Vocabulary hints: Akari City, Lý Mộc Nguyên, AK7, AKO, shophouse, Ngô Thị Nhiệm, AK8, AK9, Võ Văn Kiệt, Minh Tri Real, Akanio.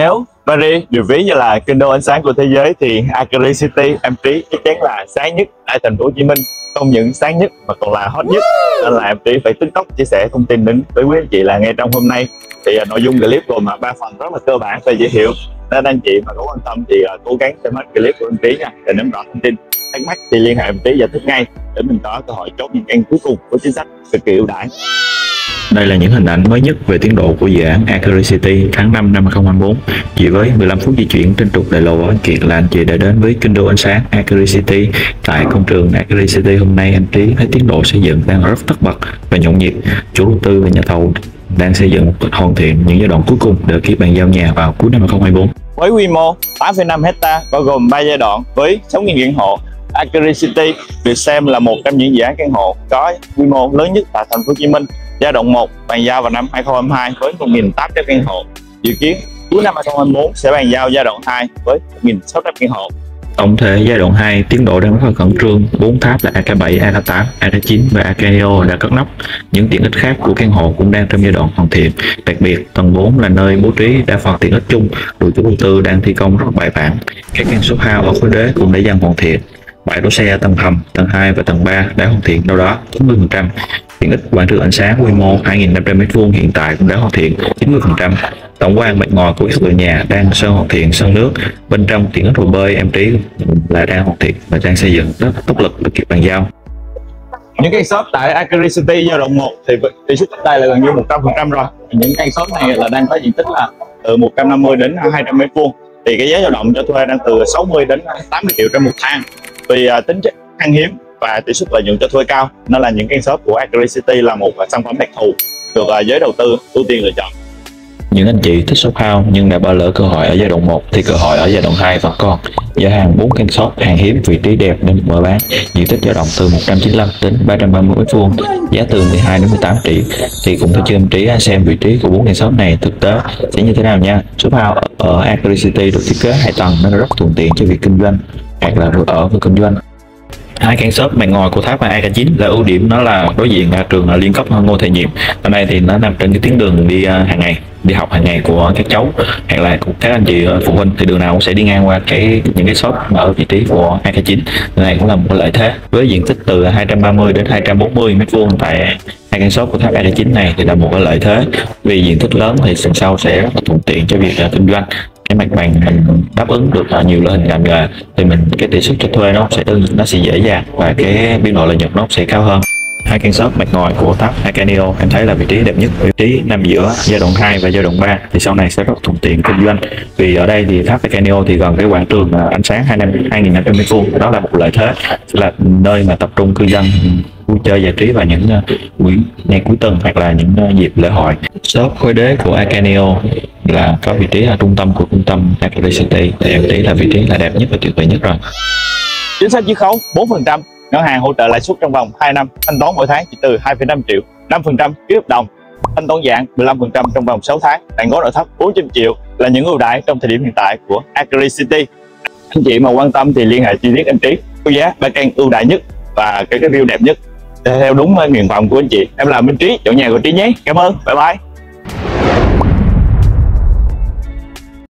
Nếu Paris được ví như là kinh đô ánh sáng của thế giới thì Akari City em Trí chắc chắn là sáng nhất tại thành phố Hồ Chí Minh, không những sáng nhất mà còn là hot nhất. Nên là em Trí phải tức tốc chia sẻ thông tin đến với quý anh chị là ngay trong hôm nay. Thì nội dung clip gồm ba phần rất là cơ bản và dễ hiểu, nên anh chị mà có quan tâm thì cố gắng xem hết clip của em Trí nha. Để nắm rõ thông tin, thắc mắc thì liên hệ em Trí giải thích ngay để mình có cơ hội chốt những căn cuối cùng với chính sách cực kỳ ưu đãi. Đây là những hình ảnh mới nhất về tiến độ của dự án Akari City tháng 5 năm 2024. Chỉ với 15 phút di chuyển trên trục đại lộ Võ Văn Kiệt là anh chị đã đến với kinh đô ánh sáng Akari City. Tại công trường Akari City hôm nay, anh Trí thấy tiến độ xây dựng đang rất tất bật và nhộn nhịp. Chủ đầu tư và nhà thầu đang xây dựng hoàn thiện những giai đoạn cuối cùng để ký bàn giao nhà vào cuối năm 2024. Với quy mô 8,5 hectare bao gồm 3 giai đoạn với 6.000 căn hộ, Akari City được xem là một trong những dự án căn hộ có quy mô lớn nhất tại thành phố Hồ Chí Minh. Giai đoạn 1 bàn giao vào năm 2022 với 1.800 căn hộ. Dự kiến cuối năm 2024 sẽ bàn giao giai đoạn 2 với 1.600 căn hộ. Tổng thể giai đoạn 2 tiến độ đang rất là khẩn trương. 4 tháp là AK7, AK8, AK9 và AKO đã cất nóc. Những tiện ích khác của căn hộ cũng đang trong giai đoạn hoàn thiện. Đặc biệt, tầng 4 là nơi bố trí đa phần tiện ích chung. Đội chủ đầu tư đang thi công rất bài bản. Các căn shop house ở khối đế cũng đã dần hoàn thiện. Bãi đỗ xe tầng hầm, tầng 2 và tầng 3 đã hoàn thiện đâu đó 90%. Tiện ích quảng trường ánh sáng quy mô 2.500m2 hiện tại cũng đã hoàn thiện 90%. Tổng quan mặt ngoài của tòa nhà đang sơn hoàn thiện sơn nước. Bên trong tiện ích hồ bơi em Trí là đang hoàn thiện và đang xây dựng rất tốc lực để kịp bàn giao. Những căn shop tại Akari City giai đoạn 1 thì tỷ suất đất đai là gần như 100% rồi. Những căn shop này là đang có diện tích là từ 150 đến 200m2. Thì cái giá dao động cho thuê đang từ 60 đến 80 triệu trên một tháng. Vì tính chất khan hiếm và tỷ suất lợi nhuận cho thuê cao nên là những căn shop của Akari City là một sản phẩm đặc thù được giới đầu tư ưu tiên lựa chọn. Những anh chị thích shop house nhưng đã bỏ lỡ cơ hội ở giai đoạn 1 thì cơ hội ở giai đoạn 2 vẫn còn. Giá hàng 4 căn shop hàng hiếm, vị trí đẹp nên mở bán. Diện tích dao động từ 195 đến 330m2, giá từ 12 đến 18 triệu. Thì cũng phải cho em Trí xem vị trí của 4 căn shop này thực tế sẽ như thế nào nha. Shop house ở Akari City được thiết kế 2 tầng nên rất thuận tiện cho việc kinh doanh hoặc là vừa ở vừa kinh doanh. Hai căn shop mặt ngoài của tháp AK9 là ưu điểm nó là đối diện trường Liên cấp Ngô Thị Nhiệm. Ở đây thì nó nằm trên cái tuyến đường đi hàng ngày, đi học hàng ngày của các cháu hoặc là của các anh chị phụ huynh, thì đường nào cũng sẽ đi ngang qua những cái shop mà ở vị trí của AK9. Này cũng là một lợi thế. Với diện tích từ 230 đến 240m2 tại hai căn shop của tháp AK9 này thì là một lợi thế. Vì diện tích lớn thì sân sau sẽ rất là thuận tiện cho việc kinh doanh. Cái mặt bằng mình đáp ứng được nhiều loại hình ngành nghề thì mình cái tỷ suất cho thuê nó sẽ dễ dàng và cái biên độ lợi nhuận nó sẽ cao hơn. Hai căn shop mặt ngoài của tháp Akanio em thấy là vị trí đẹp nhất, vị trí nằm giữa giai đoạn 2 và giai đoạn 3 thì sau này sẽ rất thuận tiện kinh doanh. Vì ở đây thì tháp Akanio thì gần cái quảng trường ánh sáng 2.500m2, đó là một lợi thế, là nơi mà tập trung cư dân vui chơi giải trí và những ngày cuối tuần hoặc là những dịp lễ hội. Shop khối đế của Akanio là có vị trí là trung tâm của trung tâm Akari City thì em thấy là vị trí là đẹp nhất và tuyệt vời nhất rồi. Chính sách chiết khấu 4%, ngân hàng hỗ trợ lãi suất trong vòng 2 năm, thanh toán mỗi tháng chỉ từ 2,5 triệu, 5% ký hợp đồng, thanh toán giãn 15% trong vòng 6 tháng, đàn góp nội thất 400 triệu là những ưu đãi trong thời điểm hiện tại của Akari City. Anh chị mà quan tâm thì liên hệ chi tiết em Trí có giá 3 căn ưu đãi nhất và cái view đẹp nhất theo đúng nguyện vọng của anh chị. Em là Minh Trí, chủ nhà của Trí nhé. Cảm ơn, bye bye.